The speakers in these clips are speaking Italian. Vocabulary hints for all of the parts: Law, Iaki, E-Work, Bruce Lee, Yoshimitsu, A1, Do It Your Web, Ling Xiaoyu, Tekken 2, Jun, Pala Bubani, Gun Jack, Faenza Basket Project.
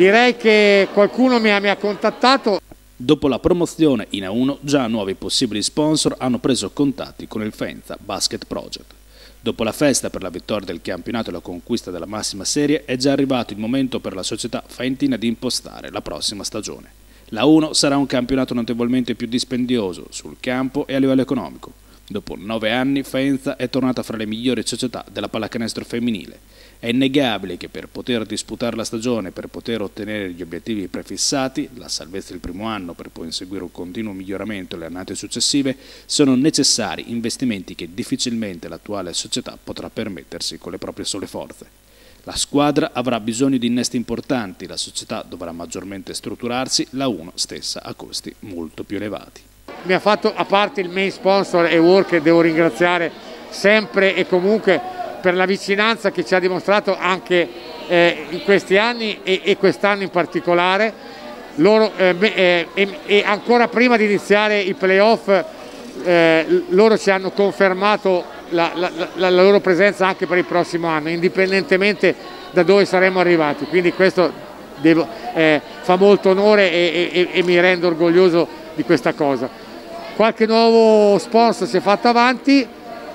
Direi che qualcuno mi ha contattato. Dopo la promozione in A1, già nuovi possibili sponsor hanno preso contatti con il Faenza Basket Project. Dopo la festa per la vittoria del campionato e la conquista della massima serie, è già arrivato il momento per la società faentina di impostare la prossima stagione. La A1 sarà un campionato notevolmente più dispendioso sul campo e a livello economico. Dopo 9 anni, Faenza è tornata fra le migliori società della pallacanestro femminile. È innegabile che per poter disputare la stagione, per poter ottenere gli obiettivi prefissati, la salvezza del primo anno per poi inseguire un continuo miglioramento le annate successive, sono necessari investimenti che difficilmente l'attuale società potrà permettersi con le proprie sole forze. La squadra avrà bisogno di innesti importanti, la società dovrà maggiormente strutturarsi, la A1 stessa a costi molto più elevati. Mi ha fatto, a parte il main sponsor E-Work, che devo ringraziare sempre e comunque per la vicinanza che ci ha dimostrato anche in questi anni e quest'anno in particolare. Loro, e ancora prima di iniziare i playoff, loro ci hanno confermato la loro presenza anche per il prossimo anno, indipendentemente da dove saremo arrivati, quindi questo fa molto onore e mi rendo orgoglioso di questa cosa. Qualche nuovo sponsor si è fatto avanti,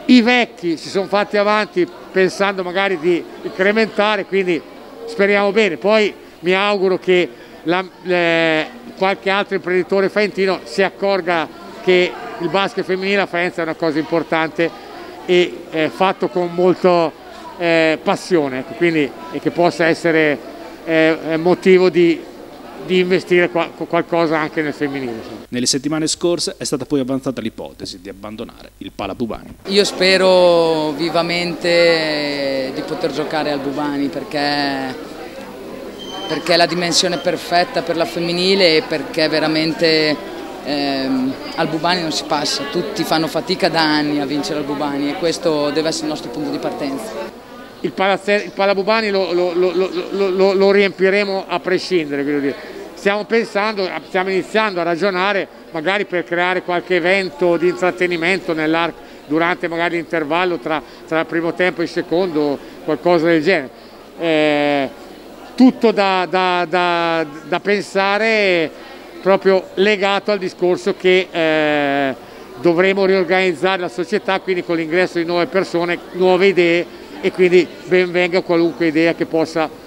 i vecchi si sono fatti avanti pensando magari di incrementare, quindi speriamo bene. Poi mi auguro che qualche altro imprenditore faentino si accorga che il basket femminile a Faenza è una cosa importante e fatto con molta passione, ecco, quindi, e che possa essere motivo di investire qualcosa anche nel femminile. Sì. Nelle settimane scorse è stata poi avanzata l'ipotesi di abbandonare il Pala Bubani. Io spero vivamente di poter giocare al Bubani perché è la dimensione perfetta per la femminile e perché veramente... al Bubani non si passa, tutti fanno fatica da anni a vincere al Bubani e questo deve essere il nostro punto di partenza. Il Pala Bubani lo riempiremo a prescindere, voglio dire. Stiamo iniziando a ragionare magari per creare qualche evento di intrattenimento nell'arco, durante magari l'intervallo tra il primo tempo e il secondo, qualcosa del genere. Tutto da pensare, proprio legato al discorso che dovremo riorganizzare la società, quindi con l'ingresso di nuove persone, nuove idee, e quindi ben venga qualunque idea che possa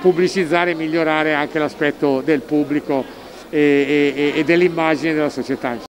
pubblicizzare e migliorare anche l'aspetto del pubblico e dell'immagine della società.